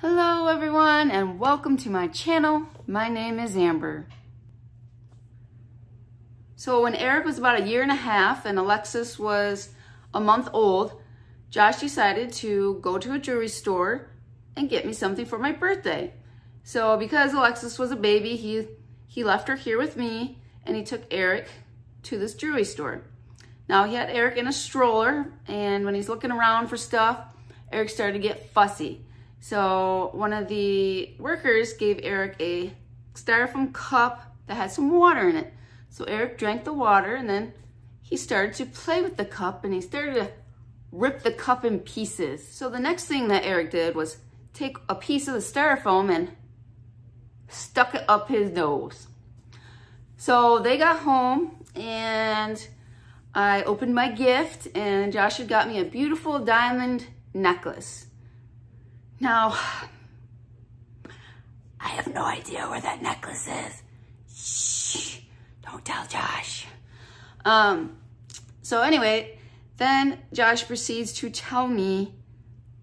Hello everyone and welcome to my channel. My name is Amber. So when Eric was about 1.5 years and Alexis was a month old, Josh decided to go to a jewelry store and get me something for my birthday. So because Alexis was a baby, he left her here with me and he took Eric to this jewelry store. Now he had Eric in a stroller, and when he's looking around for stuff, Eric started to get fussy. So one of the workers gave Eric a styrofoam cup that had some water in it. So Eric drank the water and then he started to play with the cup and he started to rip the cup in pieces. So the next thing that Eric did was take a piece of the styrofoam and stuck it up his nose. So they got home and I opened my gift and Josh had got me a beautiful diamond necklace. Now, I have no idea where that necklace is. Shh, don't tell Josh. So anyway, then Josh proceeds to tell me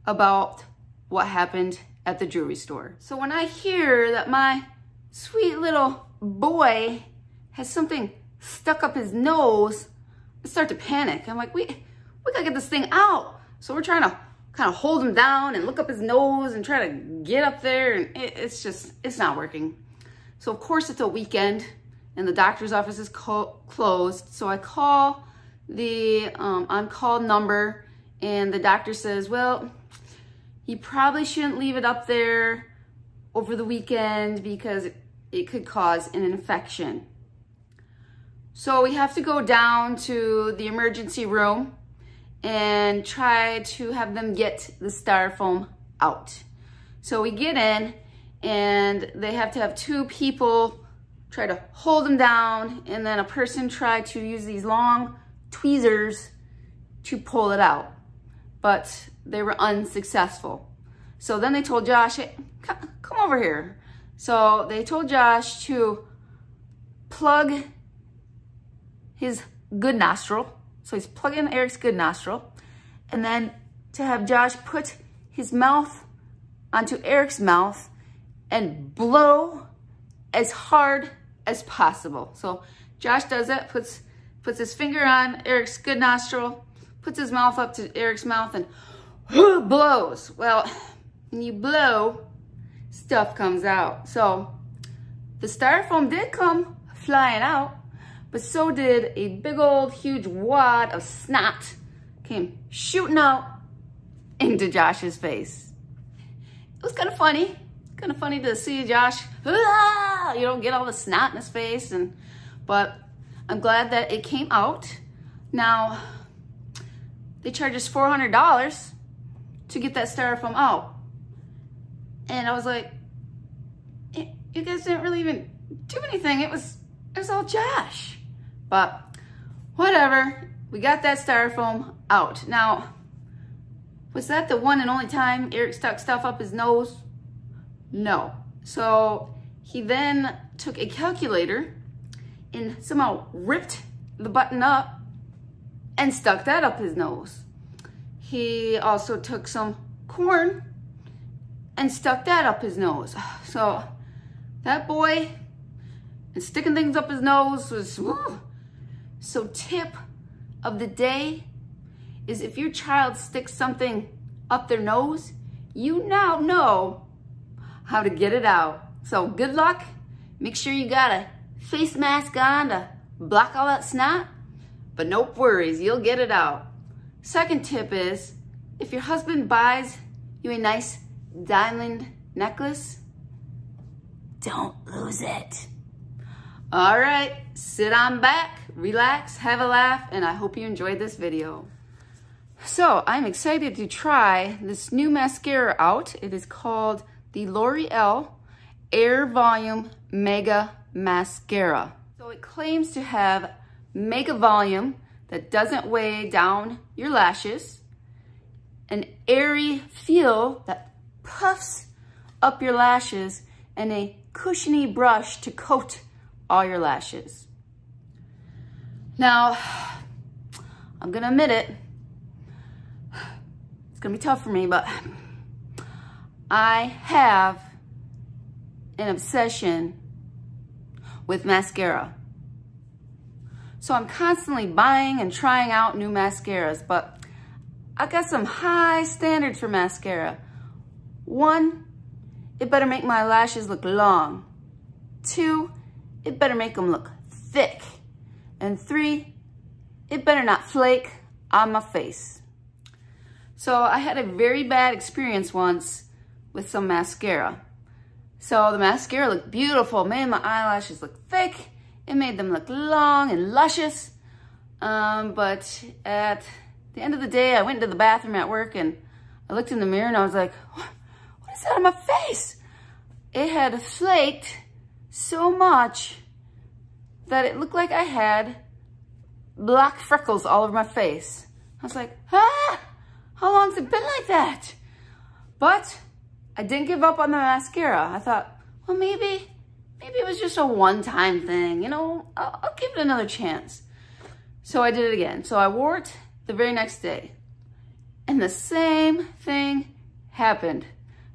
about what happened at the jewelry store. So when I hear that my sweet little boy has something stuck up his nose, I start to panic. I'm like, we gotta get this thing out. So we're trying to kind of hold him down and look up his nose and try to get up there, and it's not working. So of course it's a weekend and the doctor's office is closed. So I call the on-call number and the doctor says, well, you probably shouldn't leave it up there over the weekend because it could cause an infection. So we have to go down to the emergency room and try to have them get the styrofoam out. So we get in and they have to have two people try to hold them down, and then a person try to use these long tweezers to pull it out, but they were unsuccessful. So then they told Josh, hey, come over here. So they told Josh to plug his good nostril. So he's plugging Eric's good nostril, and then to have Josh put his mouth onto Eric's mouth and blow as hard as possible. So Josh does that, puts his finger on Eric's good nostril, puts his mouth up to Eric's mouth and blows. Well, when you blow, stuff comes out. So the styrofoam did come flying out, but so did a big old huge wad of snot came shooting out into Josh's face. It was kind of funny to see Josh, you don't get all the snot in his face, but I'm glad that it came out. Now, they charged us $400 to get that styrofoam out. And I was like, you guys didn't really even do anything. It was all Josh. But whatever, we got that styrofoam out. Now, was that the one and only time Eric stuck stuff up his nose? No. So he then took a calculator and somehow ripped the button up and stuck that up his nose. He also took some corn and stuck that up his nose. So that boy and sticking things up his nose was, woo. So tip of the day is if your child sticks something up their nose, you now know how to get it out. So good luck. Make sure you got a face mask on to block all that snot, but no worries, you'll get it out. Second tip is if your husband buys you a nice diamond necklace, don't lose it. All right, sit on back, relax, have a laugh, and I hope you enjoyed this video. So I'm excited to try this new mascara out. It is called the L'Oréal Air Volume Mega Mascara. So it claims to have mega volume that doesn't weigh down your lashes, an airy feel that puffs up your lashes, and a cushiony brush to coat all your lashes. Now, I'm gonna admit it, it's gonna be tough for me, but I have an obsession with mascara. So I'm constantly buying and trying out new mascaras, but I got some high standards for mascara. 1, it better make my lashes look long. 2, it better make them look thick. And 3, it better not flake on my face. So I had a very bad experience once with some mascara. So the mascara looked beautiful, made my eyelashes look thick. It made them look long and luscious. But at the end of the day, I went into the bathroom at work and I looked in the mirror and I was like, what is that on my face? It had flaked so much that it looked like I had black freckles all over my face. I was like, how long's it been like that? But I didn't give up on the mascara. I thought, well, maybe it was just a one-time thing. You know, I'll give it another chance. So I did it again. So I wore it the very next day. And the same thing happened.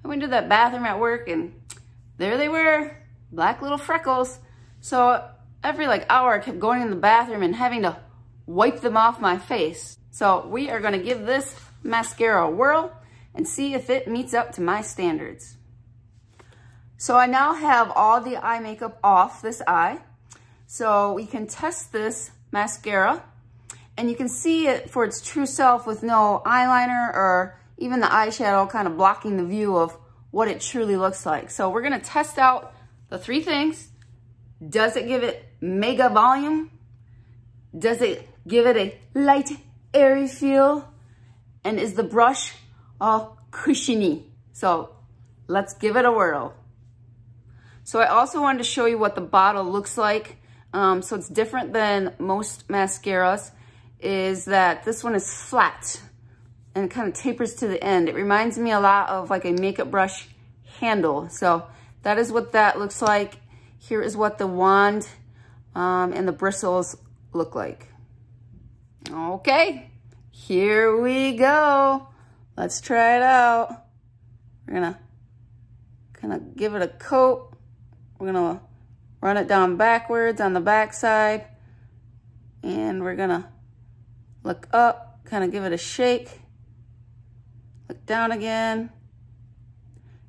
I went to that bathroom at work and there they were, black little freckles. So every hour I kept going in the bathroom and having to wipe them off my face. So we are gonna give this mascara a whirl and see if it meets up to my standards. So I now have all the eye makeup off this eye. So we can test this mascara and you can see it for its true self with no eyeliner or even the eyeshadow kind of blocking the view of what it truly looks like. So we're gonna test out the 3 things. Does it give it mega volume? Does it give it a light, airy feel? And is the brush all cushiony? So let's give it a whirl. So I also wanted to show you what the bottle looks like. So it's different than most mascaras, is that this one is flat and kind of tapers to the end. It reminds me a lot of like a makeup brush handle. So that is what that looks like. Here is what the wand and the bristles look like. Okay. Here we go. Let's try it out. We're gonna kind of give it a coat. We're gonna run it down backwards on the backside, and we're gonna look up, kind of give it a shake, look down again.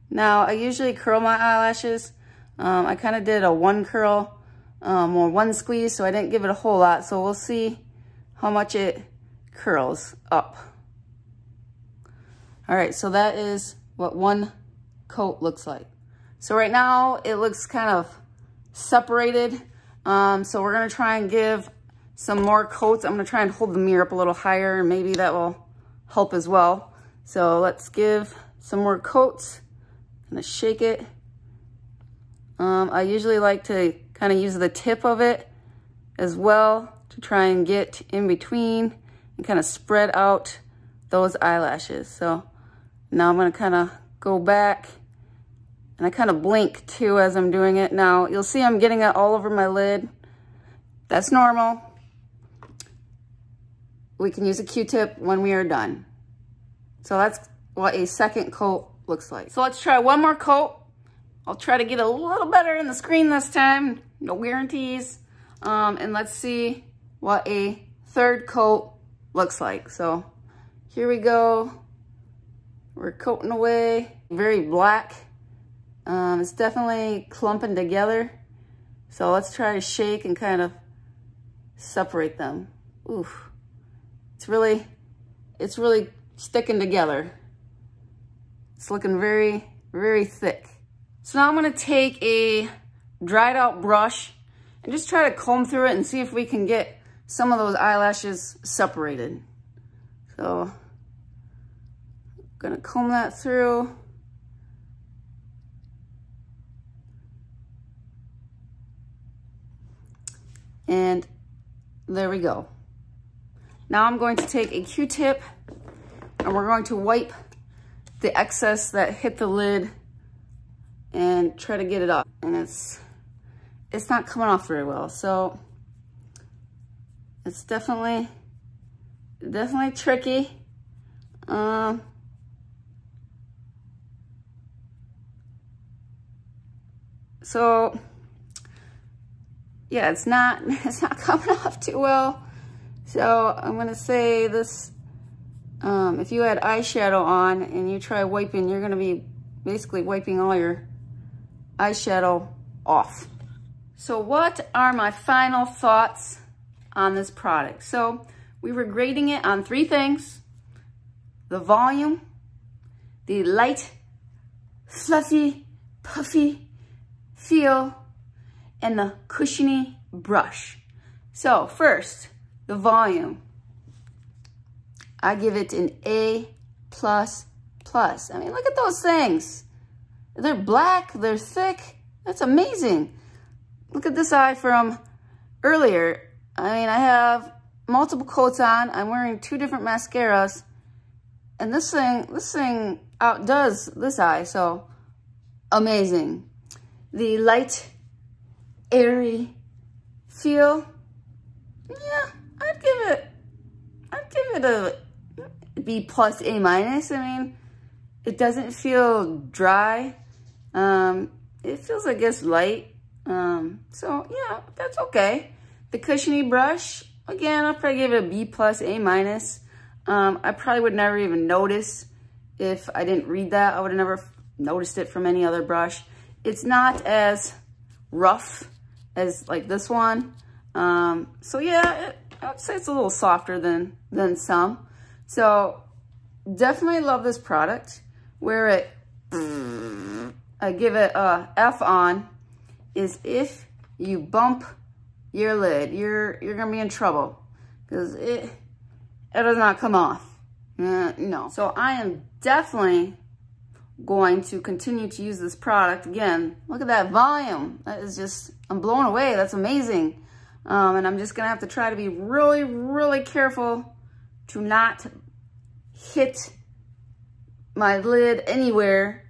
Now I usually curl my eyelashes. I kind of did a one curl or one squeeze, so I didn't give it a whole lot. So we'll see how much it curls up. All right, so that is what one coat looks like. So right now it looks kind of separated. So we're gonna try and give some more coats. I'm gonna try and hold the mirror up a little higher and maybe that will help as well. So let's give some more coats. I'm gonna shake it. I usually like to kind of use the tip of it as well to try and get in between and kind of spread out those eyelashes. So now I'm gonna kind of go back and I kind of blink too as I'm doing it. Now you'll see I'm getting it all over my lid. That's normal. We can use a Q-tip when we are done. So that's what a second coat looks like. So let's try one more coat. I'll try to get a little better in the screen this time, no guarantees. And let's see what a third coat looks like. So here we go, we're coating away, very black. It's definitely clumping together. So let's try to shake and kind of separate them. Oof, it's really sticking together. It's looking very, very thick. So now I'm gonna take a dried out brush and just try to comb through it and see if we can get some of those eyelashes separated. So I'm gonna comb that through. And there we go. Now I'm going to take a Q-tip and we're going to wipe the excess that hit the lid and try to get it off. And it's not coming off very well. So it's definitely tricky. So yeah, it's not coming off too well. So I'm gonna say this, if you had eyeshadow on and you try wiping, you're gonna be basically wiping all your eyeshadow off. So what are my final thoughts on this product? So we were grading it on three things: the volume, the light, fluffy, puffy feel, and the cushiony brush. So first, the volume. I give it an A++. I mean, look at those things. They're black, they're thick. That's amazing. Look at this eye from earlier. I mean, I have multiple coats on. I'm wearing two different mascaras. And this thing outdoes this eye, so amazing. The light, airy feel, yeah, I'd give it a B+/A-. I mean, it doesn't feel dry. It feels, I guess, light. So yeah, that's okay. The cushiony brush, again, I'll probably give it a B+/A-. I probably would never even notice if I didn't read that. I would have never noticed it from any other brush. It's not as rough as like this one. So yeah, I would say it's a little softer than some. So definitely love this product. Where it, I give it a F on, is if you bump your lid, you're gonna be in trouble, because it does not come off. No. So I am definitely going to continue to use this product. Again, look at that volume. That is just, I'm blown away. That's amazing. And I'm just gonna have to try to be really, really careful to not hit my lid anywhere.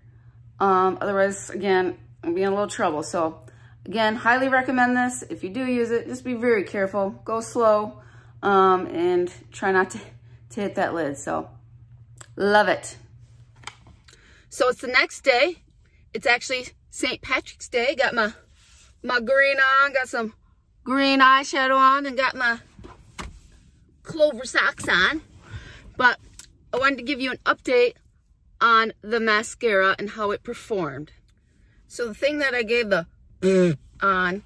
Otherwise, again, I'll be in a little trouble. So again, highly recommend this. If you do use it, just be very careful, go slow, and try not to hit that lid. So love it. So it's the next day. It's actually St. Patrick's Day. Got my green on, got some green eyeshadow on, and got my clover socks on. But I wanted to give you an update on the mascara and how it performed. So the thing that I gave the on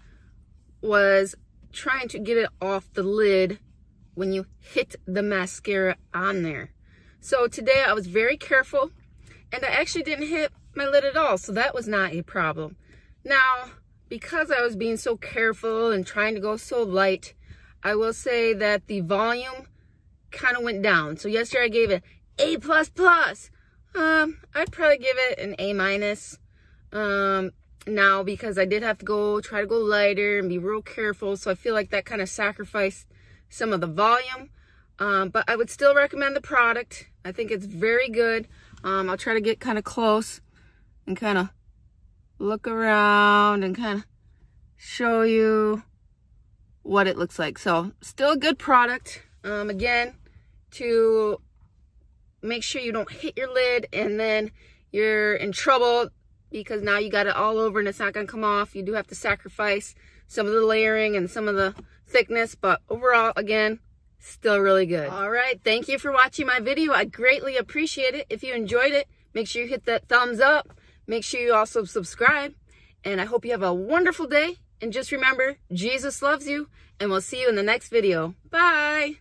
was trying to get it off the lid when you hit the mascara on there. So today I was very careful, and I actually didn't hit my lid at all, so that was not a problem. Now, because I was being so careful and trying to go so light, I will say that the volume kind of went down. So yesterday I gave it A++. I'd probably give it an A-. Now, because I did have to try to go lighter and be real careful, so I feel like that kind of sacrificed some of the volume. But I would still recommend the product. I think it's very good. I'll try to get kind of close and kind of look around and kind of show you what it looks like. So still a good product. Again, to make sure you don't hit your lid and then you're in trouble, because now you got it all over and it's not going to come off. You do have to sacrifice some of the layering and some of the thickness, but overall, again, still really good. All right, thank you for watching my video. I greatly appreciate it. If you enjoyed it, make sure you hit that thumbs up. Make sure you also subscribe. And I hope you have a wonderful day. And just remember, Jesus loves you. And we'll see you in the next video. Bye.